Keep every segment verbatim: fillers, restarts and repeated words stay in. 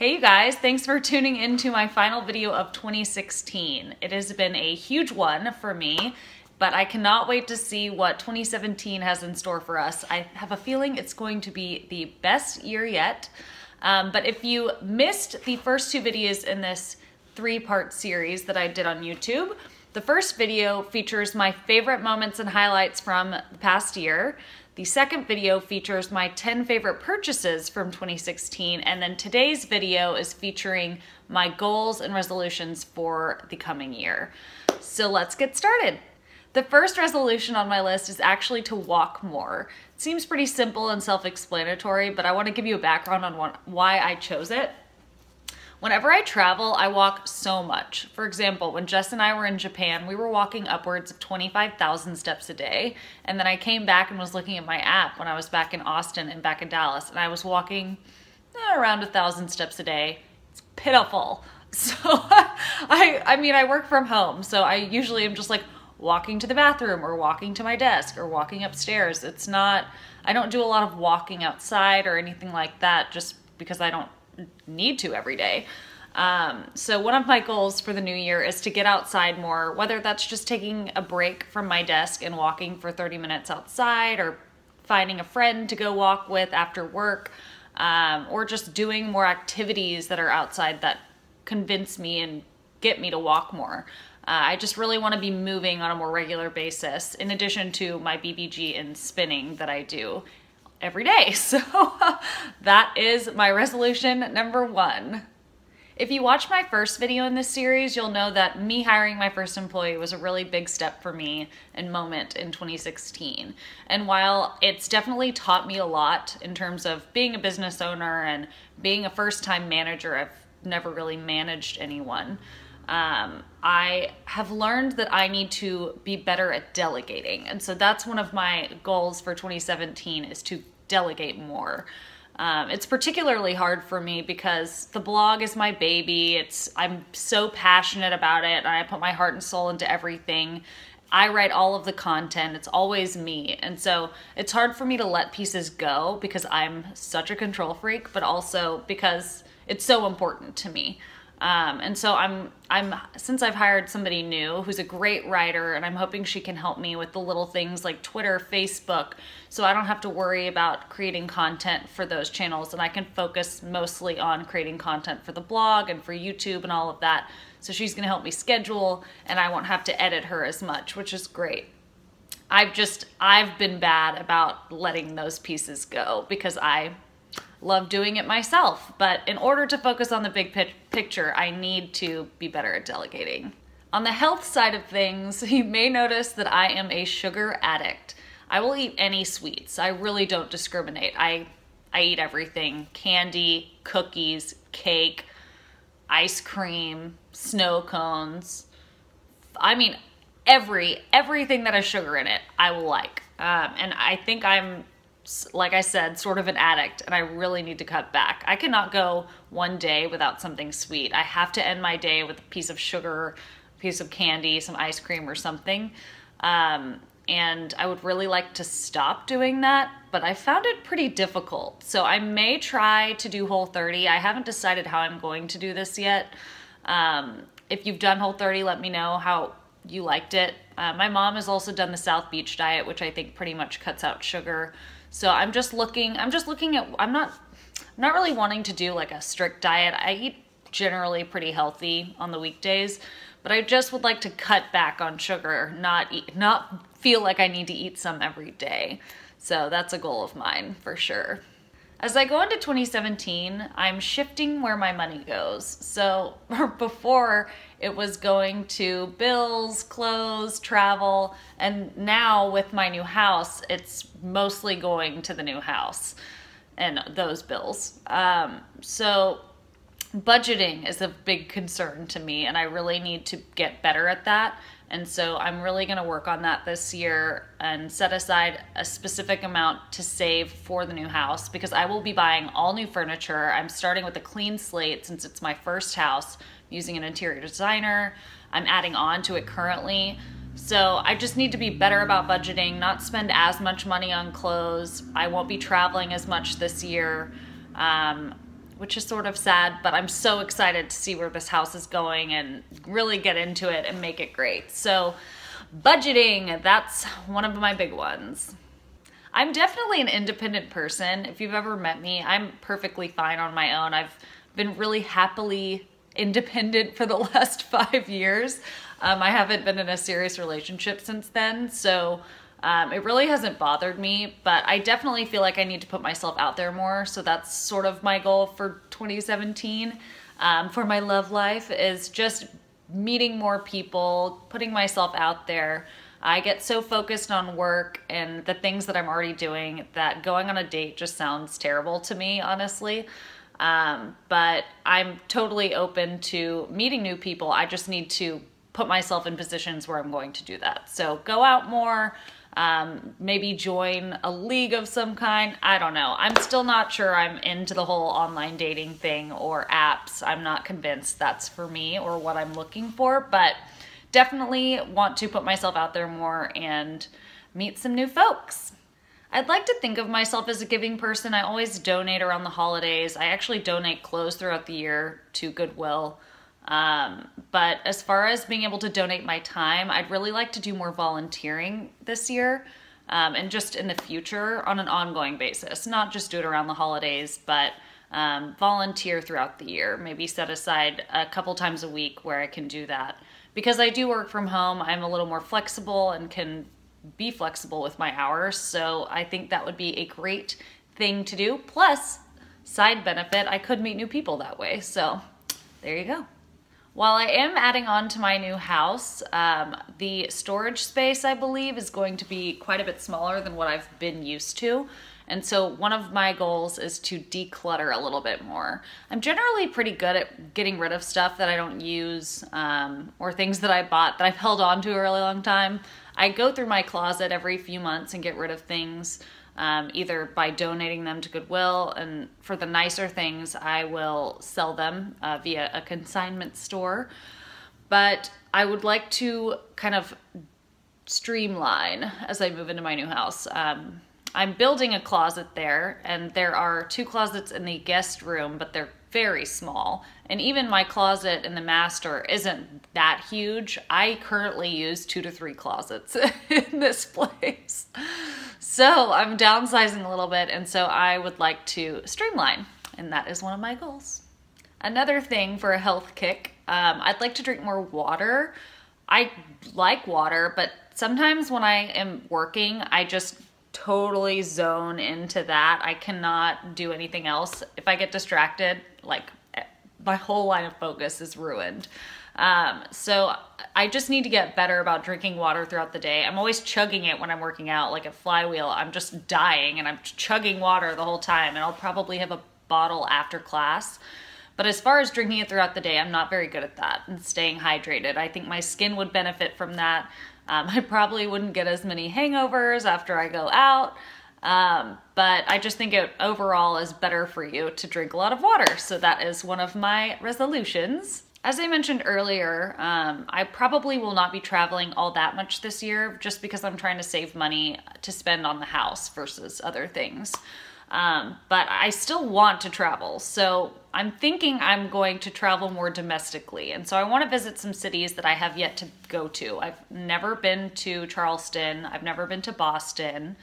Hey you guys, thanks for tuning in to my final video of twenty sixteen. It has been a huge one for me, but I cannot wait to see what twenty seventeen has in store for us. I have a feeling it's going to be the best year yet. Um, but if you missed the first two videos in this three-part series that I did on YouTube, the first video features my favorite moments and highlights from the past year. The second video features my ten favorite purchases from twenty sixteen, and then today's video is featuring my goals and resolutions for the coming year. So let's get started. The first resolution on my list is actually to walk more. It seems pretty simple and self-explanatory, but I want to give you a background on why I chose it. Whenever I travel, I walk so much. For example, when Jess and I were in Japan, we were walking upwards of twenty-five thousand steps a day. And then I came back and was looking at my app when I was back in Austin and back in Dallas, and I was walking eh, around one thousand steps a day. It's pitiful. So I, I mean, I work from home, so I usually am just like walking to the bathroom or walking to my desk or walking upstairs. It's not, I don't do a lot of walking outside or anything like that just because I don't need to every day. Um, so one of my goals for the new year is to get outside more, whether that's just taking a break from my desk and walking for thirty minutes outside or finding a friend to go walk with after work, um, or just doing more activities that are outside that convince me and get me to walk more. Uh, I just really want to be moving on a more regular basis in addition to my B B G and spinning that I do every day. So that is my resolution number one. If you watch my first video in this series, you'll know that me hiring my first employee was a really big step for me and moment in twenty sixteen. And while it's definitely taught me a lot in terms of being a business owner and being a first-time manager, I've never really managed anyone. Um, I have learned that I need to be better at delegating. And so that's one of my goals for twenty seventeen is to delegate more. Um, it's particularly hard for me because the blog is my baby. It's, I'm so passionate about it, and I put my heart and soul into everything. I write all of the content. It's always me. And so it's hard for me to let pieces go because I'm such a control freak, but also because it's so important to me. Um, and so I'm, I'm, since I've hired somebody new who's a great writer, and I'm hoping she can help me with the little things like Twitter, Facebook, so I don't have to worry about creating content for those channels, and I can focus mostly on creating content for the blog and for YouTube and all of that. So she's going to help me schedule, and I won't have to edit her as much, which is great. I've just, I've been bad about letting those pieces go because I love doing it myself, but in order to focus on the big picture, I need to be better at delegating. On the health side of things, you may notice that I am a sugar addict. I will eat any sweets. I really don't discriminate. I, I eat everything. Candy, cookies, cake, ice cream, snow cones. I mean, every, everything that has sugar in it, I will like. Um, and I think I'm, like I said, sort of an addict, and I really need to cut back. I cannot go one day without something sweet. I have to end my day with a piece of sugar, a piece of candy, some ice cream or something. Um, and I would really like to stop doing that, but I found it pretty difficult. So I may try to do Whole thirty. I haven't decided how I'm going to do this yet. Um, if you've done Whole thirty, let me know how you liked it. Uh, my mom has also done the South Beach diet, which I think pretty much cuts out sugar. So I'm just looking, I'm just looking at, I'm not, I'm not really wanting to do like a strict diet. I eat generally pretty healthy on the weekdays, but I just would like to cut back on sugar, not eat, not feel like I need to eat some every day. So that's a goal of mine for sure. As I go into twenty seventeen, I'm shifting where my money goes. So before it was going to bills, clothes, travel, and now with my new house, it's mostly going to the new house and those bills. Um, so budgeting is a big concern to me, and I really need to get better at that. And so I'm really gonna work on that this year and set aside a specific amount to save for the new house, because I will be buying all new furniture. I'm starting with a clean slate since it's my first house, I'm using an interior designer. I'm adding on to it currently. So I just need to be better about budgeting, not spend as much money on clothes. I won't be traveling as much this year. Um, which is sort of sad, but I'm so excited to see where this house is going and really get into it and make it great. So budgeting, that's one of my big ones. I'm definitely an independent person. If you've ever met me, I'm perfectly fine on my own. I've been really happily independent for the last five years. Um, I haven't been in a serious relationship since then, so um, it really hasn't bothered me, but I definitely feel like I need to put myself out there more, so that's sort of my goal for twenty seventeen um, for my love life, is just meeting more people, putting myself out there. I get so focused on work and the things that I'm already doing that going on a date just sounds terrible to me, honestly. Um, but I'm totally open to meeting new people. I just need to put myself in positions where I'm going to do that. So go out more, um, maybe join a league of some kind. I don't know. I'm still not sure I'm into the whole online dating thing or apps. I'm not convinced that's for me or what I'm looking for, but definitely want to put myself out there more and meet some new folks. I'd like to think of myself as a giving person. I always donate around the holidays. I actually donate clothes throughout the year to Goodwill. Um, but as far as being able to donate my time, I'd really like to do more volunteering this year um, and just in the future on an ongoing basis, not just do it around the holidays, but um, volunteer throughout the year. Maybe set aside a couple times a week where I can do that. Because I do work from home, I'm a little more flexible and can be flexible with my hours, so I think that would be a great thing to do. Plus, side benefit, I could meet new people that way, so there you go. While I am adding on to my new house, um, the storage space, I believe, is going to be quite a bit smaller than what I've been used to, and so one of my goals is to declutter a little bit more. I'm generally pretty good at getting rid of stuff that I don't use um, or things that I bought that I've held on to a really long time. I go through my closet every few months and get rid of things, um, either by donating them to Goodwill, and for the nicer things, I will sell them uh, via a consignment store. But I would like to kind of streamline as I move into my new house. Um, I'm building a closet there, and there are two closets in the guest room, but they're very small. And even my closet in the master isn't that huge. I currently use two to three closets in this place. So I'm downsizing a little bit, and so I would like to streamline, and that is one of my goals. Another thing for a health kick, um, I'd like to drink more water. I like water, but sometimes when I am working, I just totally zone into that. I cannot do anything else. If I get distracted, like my whole line of focus is ruined. Um, so I just need to get better about drinking water throughout the day. I'm always chugging it when I'm working out, like at Flywheel. I'm just dying and I'm chugging water the whole time, and I'll probably have a bottle after class. But as far as drinking it throughout the day, I'm not very good at that and staying hydrated. I think my skin would benefit from that. Um, I probably wouldn't get as many hangovers after I go out, um, but I just think it overall is better for you to drink a lot of water, so that is one of my resolutions. As I mentioned earlier, um, I probably will not be traveling all that much this year just because I'm trying to save money to spend on the house versus other things, um, but I still want to travel, so I'm thinking I'm going to travel more domestically, and so I want to visit some cities that I have yet to go to. I've never been to Charleston. I've never been to Boston.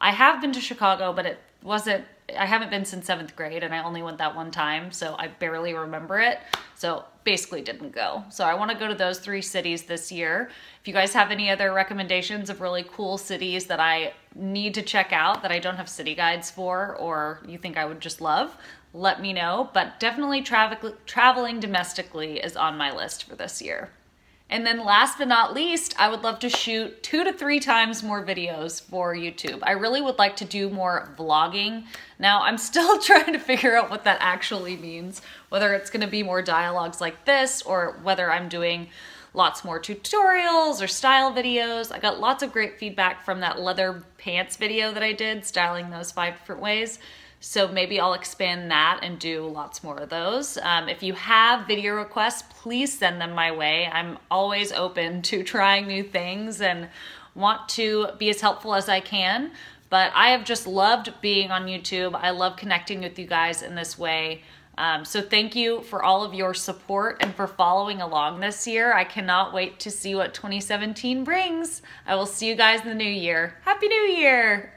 I have been to Chicago, but it wasn't, I haven't been since seventh grade, and I only went that one time, so I barely remember it, so basically didn't go. So I want to go to those three cities this year. If you guys have any other recommendations of really cool cities that I need to check out that I don't have city guides for, or you think I would just love, let me know, but definitely travel traveling domestically is on my list for this year. And then last but not least, I would love to shoot two to three times more videos for YouTube. I really would like to do more vlogging. Now, I'm still trying to figure out what that actually means, whether it's gonna be more dialogues like this, or whether I'm doing lots more tutorials or style videos. I got lots of great feedback from that leather pants video that I did, styling those five different ways. So maybe I'll expand that and do lots more of those. Um, if you have video requests, please send them my way. I'm always open to trying new things and want to be as helpful as I can. But I have just loved being on YouTube. I love connecting with you guys in this way. Um, so thank you for all of your support and for following along this year. I cannot wait to see what twenty seventeen brings. I will see you guys in the new year. Happy New Year!